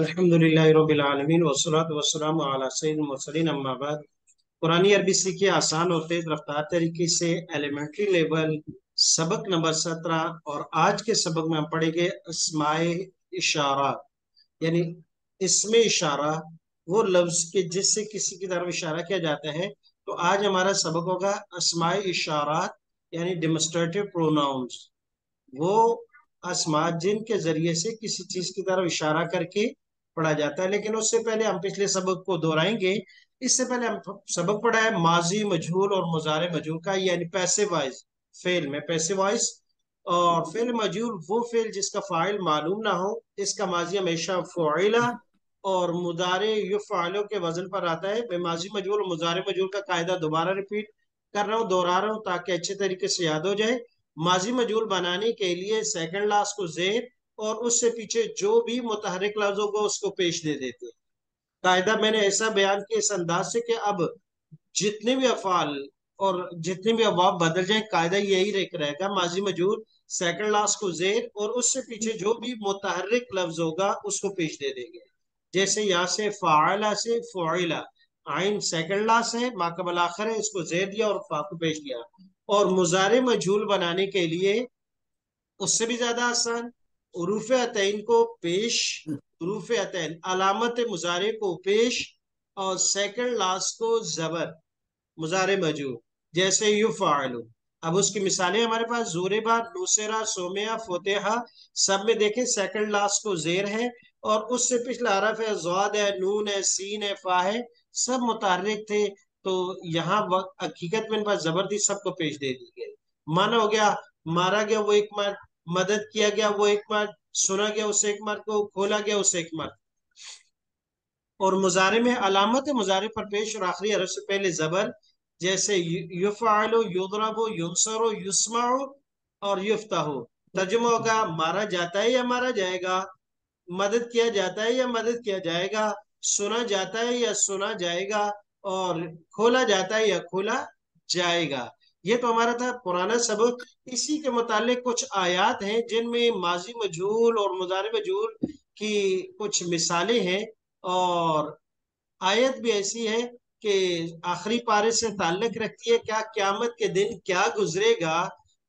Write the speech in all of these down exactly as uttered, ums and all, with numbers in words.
अल्हम्दुलिल्लाहि रब्बिल आलमीन वस्सलातु वस्सलामु अला सय्यिदिल मुरसलीन अम्मा बाद। कुरानी अरबी सीखिए आसान और तेज रफ्तार तरीके से एलिमेंट्री लेवल सबक नंबर सत्रह। और आज के सबक में हम पढ़ेंगे अस्माए इशारा, यानी इसमें इशारा वो लफ्ज के जिससे किसी की तरफ इशारा किया जाता है। तो आज हमारा सबक होगा अस्माए इशारात यानी डेमोंस्ट्रेटिव प्रोनाउंस, वो अस्मा जिनके जरिए से किसी चीज की तरफ इशारा करके पढ़ा जाता है। लेकिन उससे पहले हम पिछले सबक को दोहराएंगे। इससे पहले हम सबक पढ़ा है माजी मजहूल और मुजारे मजहूल का, यानी पैसिव वॉइस फेल में पैसिव वॉइस, और फेल मजहूल वो फेल जिसका फाइल मालूम ना हो, इसका माजी हमेशा फुइला और मुदारे युफअलु के वजन पर आता है। माजी मजहूल मुजारे मजहूल का कायदा दोबारा रिपीट कर रहा हूँ, दोहरा रहा हूँ ताकि अच्छे तरीके से याद हो जाए। माजी मजहूल बनाने के लिए सेकंड लास्ट को जेर और उससे पीछे जो भी मुतहरिक लफ्ज होगा उसको पेश दे देते हैं। कायदा मैंने ऐसा बयान किया इस अंदाज से कि अब जितने भी अफाल और जितने भी अवाब बदल जाए, कायदा यही रहेगा। माजी मजहूल, सेकंड लास्ट को जेर और उससे पीछे जो भी मुतहरिक लफ्ज होगा उसको पेश दे देंगे। जैसे यहाँ से फाला से फुइला, आइन सेकंड लास्ट है, माकबल आखिर है, इसको जेर दिया और फा को पेश किया। और मुजारे मजहूल बनाने के लिए उससे भी ज्यादा आसान, उरूफ अतैन को पेश, उरूफ अतैन अलामत मुजारे को पेश और सेकंड लास्ट को जबर मुजारे मजहूल। जैसे युफअलु। अब उसकी मिसालें हमारे पास ज़ोरेबा, नूसेरा, सोमया, फोतेहा, सब में देखें सेकंड लास्ट को जेर है और उससे पिछला हरफ है, ज़ाद है, नून है, सीन है, फा है, सब मुतारिक थे। तो यहाँ वक्त हकीकत में इन पर जबरदस्ती सबको पेश दे दी गई। माना हो गया मारा गया वो एक मर्द, मदद किया गया वो एक मर्द, सुना गया उस एक मर्द को, खोला गया उस एक मर्द। और मुजारे में अलामत मुजारे पर पेश और आखिरी हरफ से पहले जबर। जैसे युफअलु, युदरबु, युनसरु, युस्माउ और युफ्ताहु। तर्जुमा होगा मारा जाता है या मारा जाएगा, मदद किया जाता है या मदद किया जाएगा, सुना जाता है या सुना जाएगा और खोला जाता है या खोला जाएगा। ये तो हमारा था पुराना सबक। इसी के मुतालिक कुछ आयात हैं जिनमें माजी मजहूल और मुजारे मजहूल की कुछ मिसालें हैं। और आयत भी ऐसी है कि आखिरी पारे से ताल्लुक रखती है, क्या क्यामत के दिन क्या गुजरेगा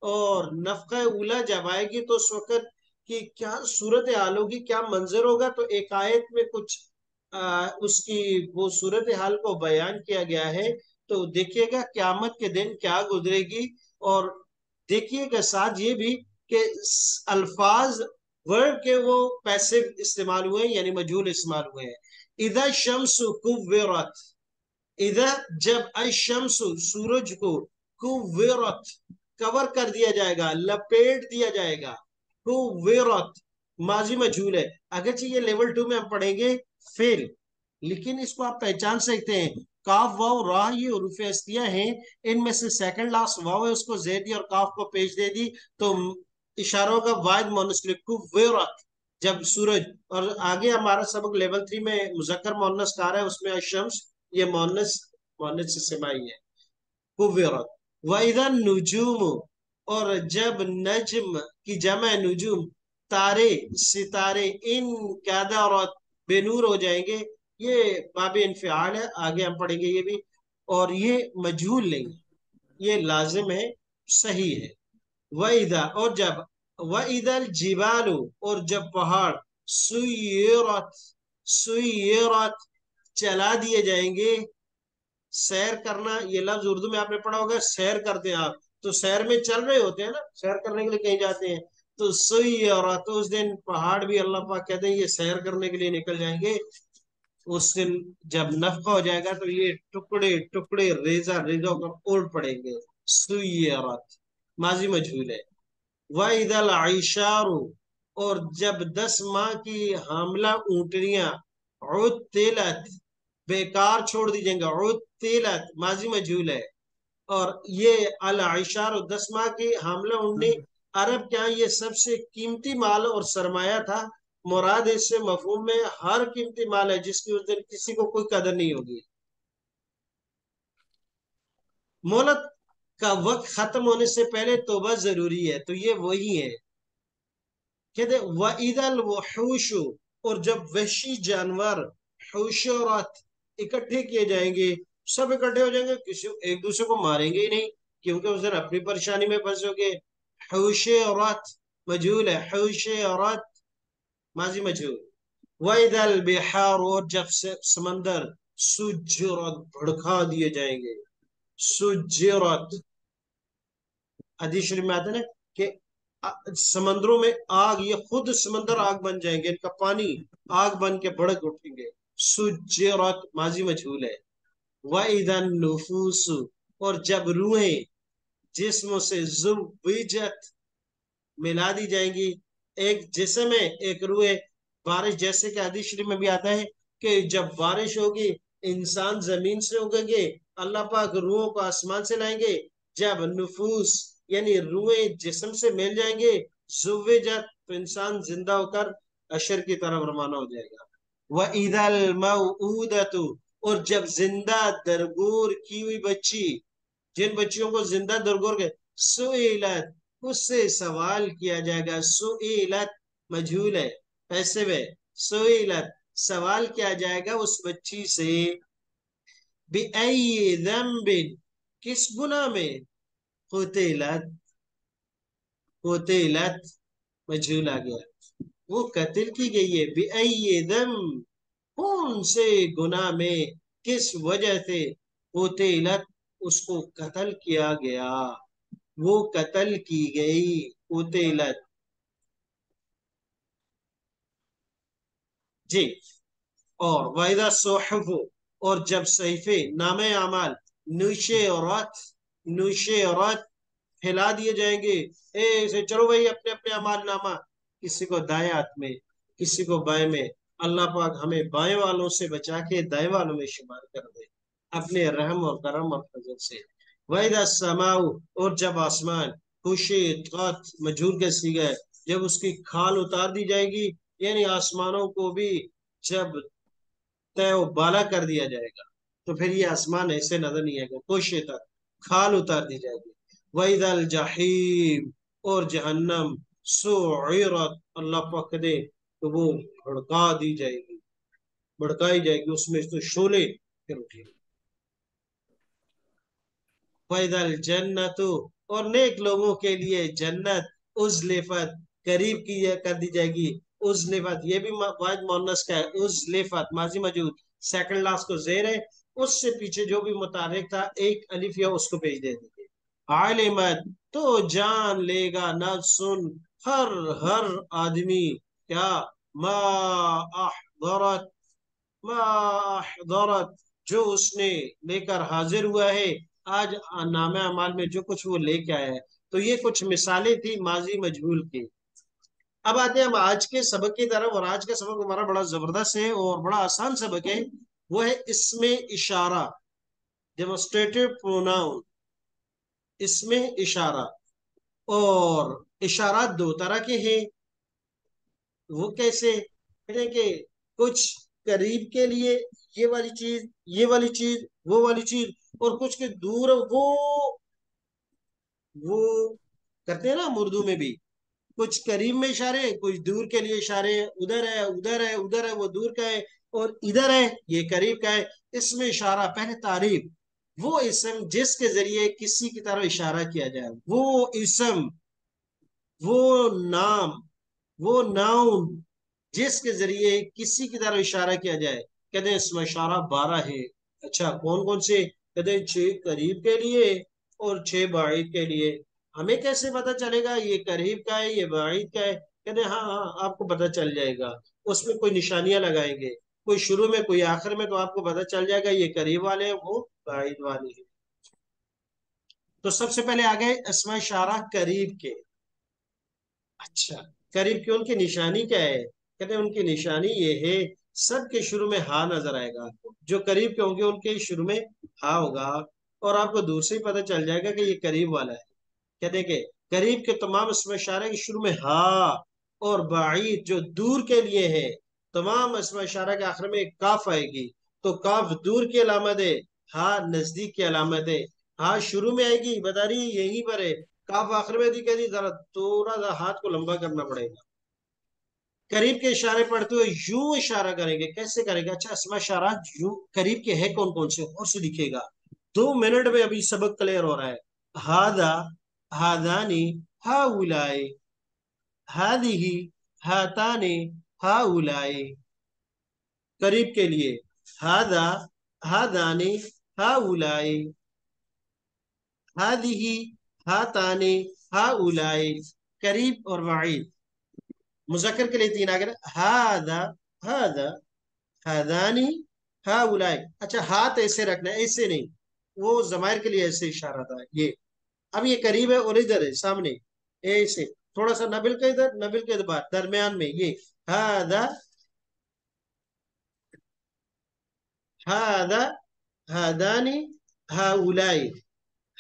और नफका उला जब आएगी तो उस वक़्त की क्या सूरत हाल होगी, क्या मंजर होगा। तो एक आयत में कुछ आ, उसकी वो सूरत हाल को बयान किया गया है। तो देखिएगा क्यामत के दिन क्या गुजरेगी, और देखिएगा साथ ये भी कि अल्फाज वर्ब के वो पैसिव इस्तेमाल हुए हैं, यानी मजहूल इस्तेमाल हुए हैं। इदा शम्सु कुव्वरत, इदा जब अशम्सु सूरज को कुव्वरत कवर कर दिया जाएगा, लपेट दिया जाएगा। कुव्वरत माजी मजहूल है। अगरचे ये लेवल टू में हम पढ़ेंगे फेल, लेकिन इसको आप पहचान सकते हैं। काफ, वाव, रा ये हुरूफ़े अस्तिया हैं। इनमें से सेकंड लास्ट वाव है, उसको ज़ेर दी और काफ को पेश दे दी। तो इशारों का वाहिद मोनस्लिक कुव्वरत जब सूरज। और आगे हमारा सबक लेवल थ्री में मुज़क्कर मोनस का रहा है, उसमें अशम्स ये मोनस मोनस से समाई है। कुव्वरत व इदा नुजूम, और जब नजम की जमा नुजूम तारे सितारे इन कादा और बेनूर हो जाएंगे, ये बाब इनफिआल है, आगे हम पढ़ेंगे ये भी। और ये मजहूल नहीं, ये लाजिम है, सही है। वईदा और जब वईदल जिबालू, और जब पहाड़ सुयरत सुयरत चला दिए जाएंगे। सैर करना ये लफ्ज उर्दू में आपने पढ़ा होगा, सैर करते हैं आप तो सैर में चल रहे होते हैं ना, सैर करने के लिए कहीं जाते हैं। तो सही और तो उस दिन पहाड़ भी अल्लाह पाक कहते हैं ये सैर करने के लिए निकल जाएंगे। उस दिन जब नफका हो जाएगा तो ये टुकड़े टुकड़े रेजा रेजा कर उड़ पड़ेंगे। सुयरत माजी मजहूल है। वइदल आइशारु, और जब दस माह की हमला ऊँटनियां उतिलत बेकार छोड़ दी जाएंगे, उतिलत माजी मजहूल है। और ये अल आइशारु दस माह की हमला ऊँटनी अरब क्या ये सबसे कीमती माल और सरमाया था। मुराद इससे मफहूम में हर कीमती माल है जिसकी उस दिन किसी को कोई कदर नहीं होगी। मोहलत का वक्त खत्म होने से पहले तौबा जरूरी है, तो ये वही है। कहते वईदल वहुशु, और जब वहशी जानवर हशरात इकट्ठे किए जाएंगे, सब इकट्ठे हो जाएंगे, किसी एक दूसरे को मारेंगे ही नहीं, क्योंकि उस दिन अपनी परेशानी में फंसोगे। हशरात मजहूल है, हशरात माजी मजहूल। वैदल बिहार, और जब से समंदर सुजरत भड़का दिए जाएंगे। सुजरत हदीस शरीफ में आता है ना कि समंदरों में आग, ये खुद समंदर आग बन जाएंगे, इनका पानी आग बन के भड़क उठेंगे। सुजरत माजी मजहूल है। वइदन नुफूस, और जब रूहें जिस्मों से जुबीजत मिला दी जाएंगी, एक जिस्म है एक रूह। बारिश, जैसे कि हदीस शरीफ में भी आता है कि जब बारिश होगी इंसान जमीन से उगेंगे, अल्लाह पाक रूहों को आसमान से लाएंगे। जब नुफूस यानी रूहें जिस्म से मिल जाएंगे, जुबीजत, तो इंसान जिंदा होकर अशर की तरफ रवाना हो जाएगा। वइदल मऊऊदतु, और जब जिंदा दरगोर की हुई बच्ची, जिन बच्चियों को जिंदा दरगोर के, सुइलत, उससे सवाल किया जाएगा। सुइलत मजहूल है, पैसे वे। सुइलत, सवाल किया जाएगा उस बच्ची से, बिअय्यि ज़ंबिन, किस गुनाह में, कुतिलत, कुतिलत मजहूल आ गया, वो कत्ल की गई है। बिअय्यि ज़ंब, कौन से गुनाह में, किस वजह से, कुतिलत, उसको कत्ल किया गया, वो कत्ल की गई, कुतिलत। जी, और वायदा सोहफ, और जब सहीफे नामे अमाल नुशे औरत, नुशे औरत फैला दिए जाएंगे। ए चलो भाई अपने अपने अमाल नामा, किसी को दाएं हाथ में किसी को बाएं में। अल्लाह पाक हमें बाएं वालों से बचा के दाएं वालों में शुमार कर दे अपने रहम और करम और फजल से। वैदा समाउ, और जब आसमान खुशी मजूर के सी गए, जब उसकी खाल उतार दी जाएगी, यानी आसमानों को भी जब तय बाला कर दिया जाएगा, तो फिर ये आसमान ऐसे नजर नहीं आएगा, खुशी तक खाल उतार दी जाएगी। वैदा जहीम, और जहन्नम सुईरत, अल्लाह पाक दे तो वो भड़का दी जाएगी, भड़काई जाएगी, उसमें तो शोले फिर उठेगी। पैदल जन्नत, और नेक लोगों के लिए जन्नत उजलिफत, करीब की कर दी जाएगी। उजलिफत, ये भी वाहिद मुअन्नस का है। उजलिफत माजी मौजूद, सेकंड लास्ट को ज़ेर है, उससे पीछे जो भी मुतारिक था एक अलिफ या उसको भेज दे देंगे। आलिमत, तो जान लेगा ना, सुन हर हर आदमी क्या, मा अहदरत, मा अहदरत, जो उसने लेकर हाजिर हुआ है आज नामे अमाल में, जो कुछ वो लेके आया है। तो ये कुछ मिसालें थी माजी मजहूल की। अब आते हैं हम आज के सबक की तरफ, और आज का सबक हमारा बड़ा जबरदस्त है और बड़ा आसान सबक है। वो है इसमें इशारा, डेमोंस्ट्रेटिव प्रोनाउन, इसमें इशारा। और इशारा दो तरह के हैं, वो कैसे कि कुछ करीब के लिए ये वाली चीज, ये वाली चीज, वो वाली चीज, और कुछ के दूर, वो वो करते हैं ना उर्दू में भी, कुछ करीब में इशारे, कुछ दूर के लिए इशारे, उधर है उधर है उधर है, वो दूर का है, और इधर है ये करीब का है। इसमें इशारा, पहले तारीफ, वो इसम जिसके जरिए किसी की तरफ इशारा किया जाए, वो इसम, वो नाम, वो नाउन जिसके जरिए किसी की तरफ इशारा किया जाए। कहते हैं इसमें इशारा बारह है। अच्छा, कौन कौन से? कहते हैं छह करीब के लिए और छह बाइद के लिए। हमें कैसे पता चलेगा ये करीब का है ये बाइद का है? कहते हैं हाँ हाँ आपको पता चल जाएगा, उसमें कोई निशानियां लगाएंगे, कोई शुरू में कोई आखिर में, तो आपको पता चल जाएगा ये करीब वाले हैं वो बाइद वाले हैं। तो सबसे पहले आ गए इसमें इशारा करीब के। अच्छा, करीब की उनकी निशानी क्या है? कहते हैं उनकी निशानी ये है, सबके शुरू में हा नजर आएगा, जो करीब के होंगे उनके शुरू में हा होगा, और आपको दूर से ही पता चल जाएगा कि ये करीब वाला है। कहते हैं कि करीब के तमाम इसमें इशारे के शुरू में हा, और बाईद जो दूर के लिए है, तमाम इसमें इशारा के आखिर में एक काफ आएगी, तो काफ दूर की अलामत है, हा नजदीक की अलामत है। हा शुरू में आएगी, बता रही है यहीं पर है, काफ आखिर में दी, कह दी जरा थोड़ा सा हाथ को लंबा करना पड़ेगा। करीब के इशारे पढ़ते हुए यूं इशारा करेंगे, कैसे करेंगे? अच्छा, इसमें इशारा यूं करीब के है कौन कौन से, और से दिखेगा। दो मिनट में अभी सबक क्लियर हो रहा है। हादा, हादानी, हाउलाए, हादिही, हाताने, हाउलाए। करीब के लिए हादा, हादानी, हाउलाए, हादिही, हाताने, हाउलाए। करीब और वाइद। मुज़क्कर के लिए तीन आगे ना, हादा, हादा, हादानी, हाउलाए। अच्छा, हाथ ऐसे रखना है, ऐसे नहीं, वो ज़मायर के लिए ऐसे इशारा था ये। अब ये करीब है और इधर है सामने, ऐसे थोड़ा सा नबिल के इधर, नबिल के बाद दरमियान में ये हादा, हादा, हादानी, हाउलाए,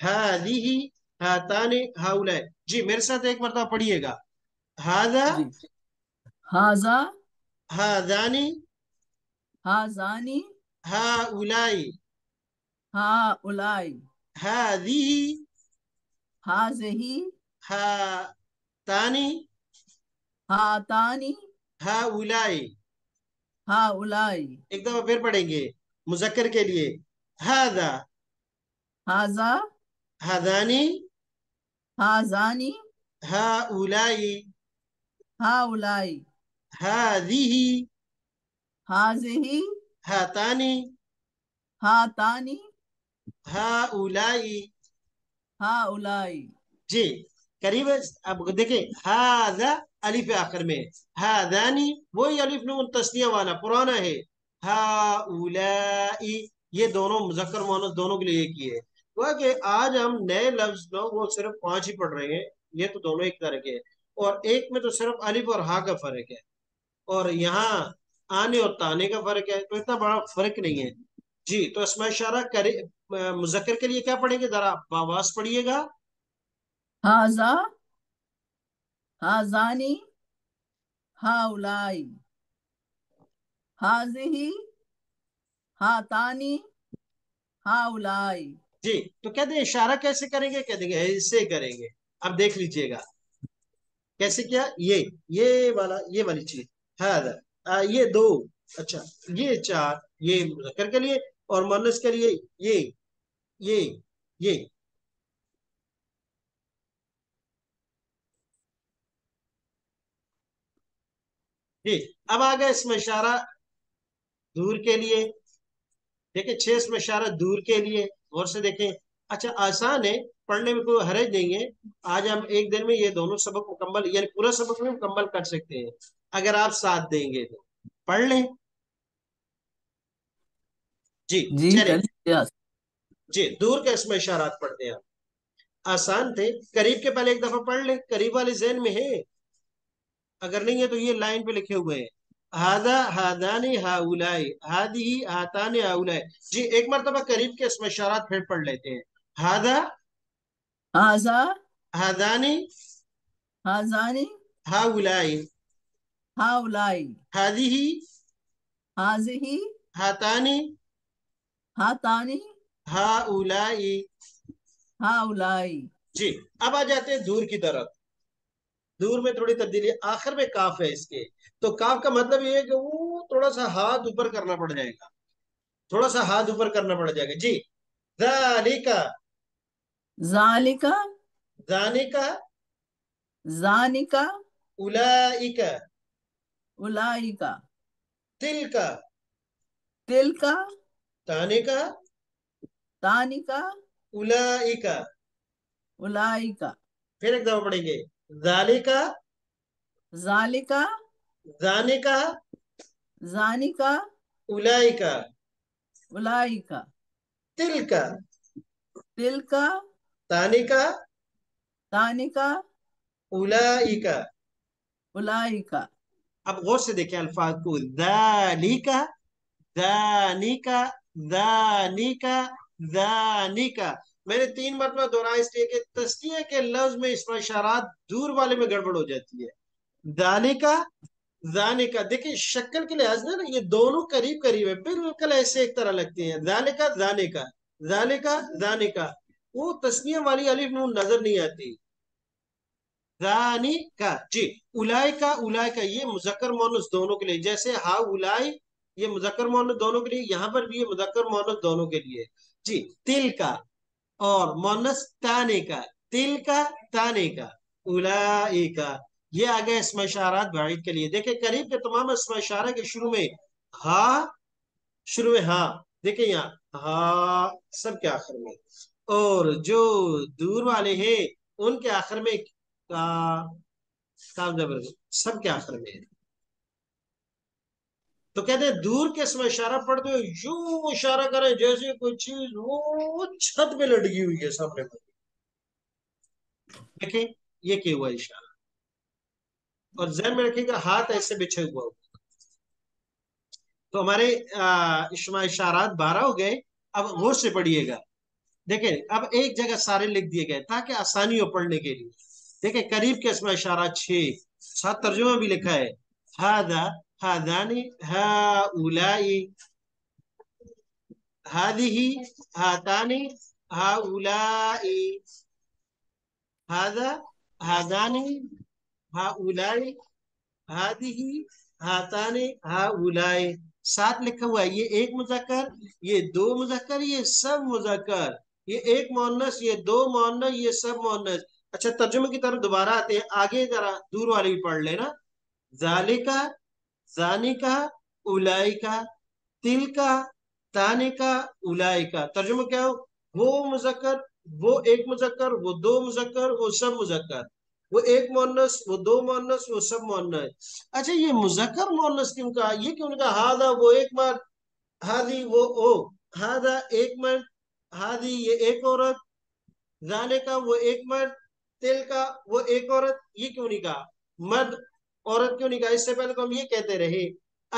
हादिही, हातानी, हाउलाए। जी मेरे साथ एक मरतबा पढ़िएगा। हादा, हाजा, हादानी, हाजानी, हाउलाई, हाउलाई, हादिही, हाजही, हातानी, हातानी, हाउलाई, हाउलाई। एक दफा फिर पढ़ेंगे मुज़क्कर के लिए। हादा, हाजा, हादानी, हाजानी, हाउलाई, हाउलाई, हादिही, हाजिही, हातानी, हातानी, हाउलाई, हाउलाई। जी करीब। अब देखें हादा अलिफ आखिर में, हादानी वही अलिफ नून तस्निया वाला पुराना है। हाउलाई ये दोनों मुज़क्कर मुअन्नस दोनों के लिए एक ही है। वह कि आज हम नए लफ्ज ना वो सिर्फ पांच ही पढ़ रहे हैं, ये तो दोनों एक तरह के, और एक में तो सिर्फ अलिफ और हा का फर्क है, और यहाँ आने और ताने का फर्क है, तो इतना बड़ा फर्क नहीं है। जी तो इसमें इशारा करे मुज़क्कर के लिए क्या पढ़ेंगे? जरा बावास पढ़िएगा। हाजा, हाजानी, हाउलाई, हाजिही, हातानी, हाउलाई। जी तो कहते हैं इशारा कैसे करेंगे? कहते हैं ऐसे करेंगे। अब देख लीजिएगा कैसे किया। ये ये वाला ये वाली चीज है, ये दो, अच्छा ये चार, ये मुज़क्कर के लिए और मुअन्नस के लिए ये ये ये जी। अब आ गया इसमें इशारा दूर के लिए। देखें छह इसमें इशारा दूर के लिए, और से देखें। अच्छा आसान है, पढ़ने में कोई हरज नहीं है। आज हम एक दिन में ये दोनों सबक मुकम्मल, यानी पूरा सबक में मुकम्मल कर सकते हैं अगर आप साथ देंगे तो। पढ़ लें जी जी, जी दूर के इसमें इशारात पढ़ते हैं। आसान थे। करीब के पहले एक दफा पढ़ लें, करीब वाले जहन में है, अगर नहीं है तो ये लाइन पे लिखे हुए हैं। हादा, हादानी, हाउलाई, हादिही, हातानी, हाउलाई। जी एक मरतबा करीब के इसमें इशारात फिर पढ़ लेते हैं। हादा, हाजा, हादानी, हाजानी, हाउलाई, हाउलाई, हादिही, हाजिही, हातानी, हातानी, हाउलाई, हाउलाई। जी अब आ जाते हैं दूर की तरफ। दूर में थोड़ी तब्दीली, आखिर में काफ है इसके, तो काफ का मतलब ये है कि वो थोड़ा सा हाथ ऊपर करना पड़ जाएगा, थोड़ा सा हाथ ऊपर करना पड़ जाएगा। जी ज़ालिका, जालिका, जानिका, जानिका, उलाइका, उलाइका, तिलका, तिलका, तानिका, तानिका, उलाइका, उलाइका। फिर एक दफा पढ़ेंगे। जालिका, जालिका, जानिका, जानिका, उलाइका, उलाइका, तिलका, तिलका, तानिका, तानिका, उलाइका, उलाइका। अब गौर से देखें अल्फाज को। दालिका, दानिका, दानिका, दानिका। मैंने तीन मरतबा दोहराया इसलिए कि तस्निया के लफ्ज में इसमें इशारात दूर वाले में गड़बड़ हो जाती है। दालिका, दानिका, देखिए शक्ल के लिहाज ना ये दोनों करीब करीब है, बिल्कुल ऐसे एक तरह लगती है। दालिका, दानिका, दालिका, दानिका, वो तस्निया वाली अलिफ नून नजर नहीं आती। ज़ानिका, जी उलाय का, उलाय का ये मुज़क्कर मोनस दोनों के लिए, जैसे हा उलाय ये मुज़क्कर मोनस दोनों के लिए, यहाँ पर भी ये मुज़क्कर मोनस दोनों के लिए जी। तिल का और मोनस ताने का, तिल का ताने का उलाय का, ये आ गए इसमें इशारात बाइद के लिए। देखे करीब के तमाम इसमें इशारा के शुरू में हा, शुरू में हा, देखे यहाँ हा, सब के आखिर में, और जो दूर वाले हैं उनके आखिर में का, सब के आखिर में है। तो कहते हैं दूर के समय इशारा पढ़ते हो यूं इशारा करें जैसे कोई चीज वो छत पे लटकी हुई है सामने। देखें ये क्या हुआ इशारा, और जहन में रखिएगा हाथ ऐसे बिछे हुआ होगा। तो हमारे इसमें इशारात बारह हो गए। अब गौर से पढ़िएगा। देखें अब एक जगह सारे लिख दिए गए ताकि आसानी हो पढ़ने के लिए। देखें करीब के इसमें इशारा छः सात तर्जुमा भी लिखा है, हादा हादानी हाउलाई हादिही हातानी हाउलाई हादा हादानी हाउलाई हादिही हातानी हाउलाई, सात लिखा हुआ है। ये एक मुज़क्कर, ये दो मुज़क्कर, ये सब मुज़क्कर, ये एक मोहनस, ये दो मोहनस, ये सब मोहनस। अच्छा तर्जुमे की तरफ दोबारा आते हैं, आगे जरा दूर वाले भी पढ़ लेना। जालिका, जानिका, उलाइका, तिलका, तानिका, उलाइका। तर्जुमा क्या हो? वो मुज़क्कर, वो एक मुज़क्कर, वो दो मुज़क्कर, वो सब मुज़क्कर, वो एक मोहनस, वो दो मोहनस, वो सब मोहनस। अच्छा ये मुज़क्कर मोहनस क्यों कहा? ये क्यों कहा? हादा वो एक मर्द, हादी वो ओ, हादा एक मर्द, हादी ये एक औरत, जालिका वो एक मर्द, तिल का वो एक औरत। ये क्यों नहीं कहा मर्द औरत क्यों नहीं कहा? इससे पहले तो हम ये कहते रहे,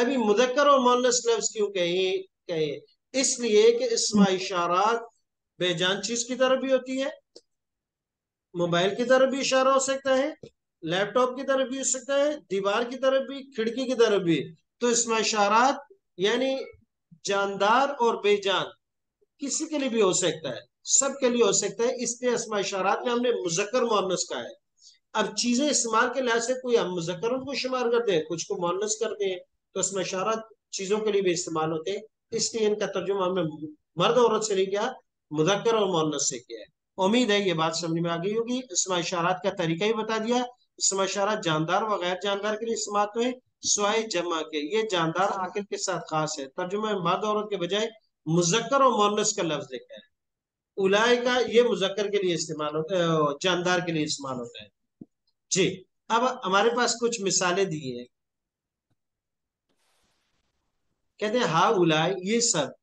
अभी मुज़क्कर और मोनस लफ्ज क्यों कहे कहे इसलिए कि इसमें इशारात बेजान चीज की तरफ भी होती है। मोबाइल की तरफ भी इशारा हो सकता है, लैपटॉप की तरफ भी हो सकता है, दीवार की तरफ भी, खिड़की की तरफ भी। तो इसमें इशारात यानी जानदार और बेजान किसी के लिए भी हो सकता है, सबके लिए हो सकता है। इसलिए इसमें इशारात में हमने मुज़क्कर मोनस का है। अब चीजें इस्तेमाल के लिहाज से कोई हम मुज़क्कर को शुमार करते हैं, कुछ को मोनस करते हैं। तो इसमें इशारात चीजों के लिए भी इस्तेमाल होते हैं, इसलिए इनका तर्जुमा हमने मर्द औरत से नहीं किया, मुज़क्कर और मोनस से किया है। उम्मीद है ये बात समझ में आ गई होगी। इसमें इशारात का तरीका ही बता दिया। इसमें इशारात जानदार व गैर जानदार के लिए इस्तेमाल हुए, स्वाए जमा के ये जानदार आकिल के साथ खास है। तर्जुमा मर्द औरत के बजाय मुज़क्कर और मोनस का लफ्ज देखा है। उलाय का ये मुज़क्कर के लिए इस्तेमाल होता है, जानदार के लिए इस्तेमाल होता है जी। अब हमारे पास कुछ मिसालें दी हैं। कहते हैं हा उलाय ये सब,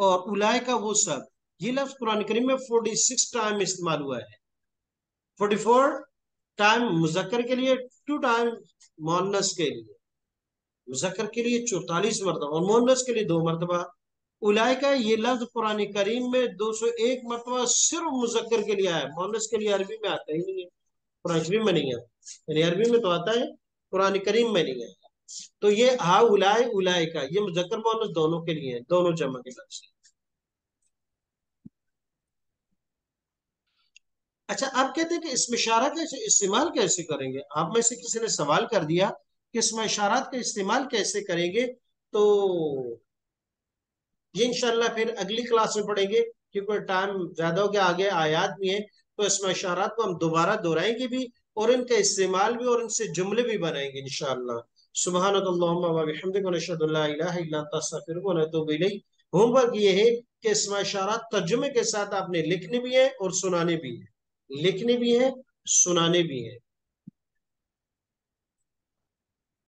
और उलाय का वो सब। ये लफ्ज कुरान करीम में छियालीस टाइम इस्तेमाल हुआ है। चौवालीस टाइम मुज़क्कर के लिए, टू टाइम मोनस के लिए। मुज़क्कर के लिए चौतालीस मरतबा और मोनस के लिए दो मरतबा। उलाय का ये लफ्ज कुरान करीम में दो सौ एक मरतबा सिर्फ मुज़क्कर के लिए आया, मोनस के लिए अरबी में आता ही नहीं है, कुरान शरीफ में नहीं आता। यानी अरबी में तो आता है, कुरान करीम में नहीं आता। तो ये हा उलाय, उलाय का ये मुज़क्कर मोनस दोनों के लिए है, दोनों जमा के लफ्ज। अच्छा अब कहते हैं कि इसमें इशारा कैसे इस्तेमाल कैसे करेंगे। आप में से किसी ने सवाल कर दिया कि इसमें इशारात का इस्तेमाल कैसे करेंगे। तो ये इंशाल्लाह फिर अगली क्लास में पढ़ेंगे, क्योंकि टाइम ज्यादा हो गया, आगे आयात भी है। तो इसमें इशारात को हम दोबारा दोहराएंगे भी, और इनका इस्तेमाल भी, और इनसे जुमले भी बनाएंगे इंशाल्लाह। सुब्हानकल्लाहुम्मा व बिहम्दिक व अशहदु अल्ला इलाहा इल्ला अंत अस्तगफिरुक व अतूबु इलैक। होमवर्क ये है कि इसमें इशारात तर्जुमे के साथ आपने लिखने भी है और सुनाने भी है, लिखने भी है, सुनाने भी है।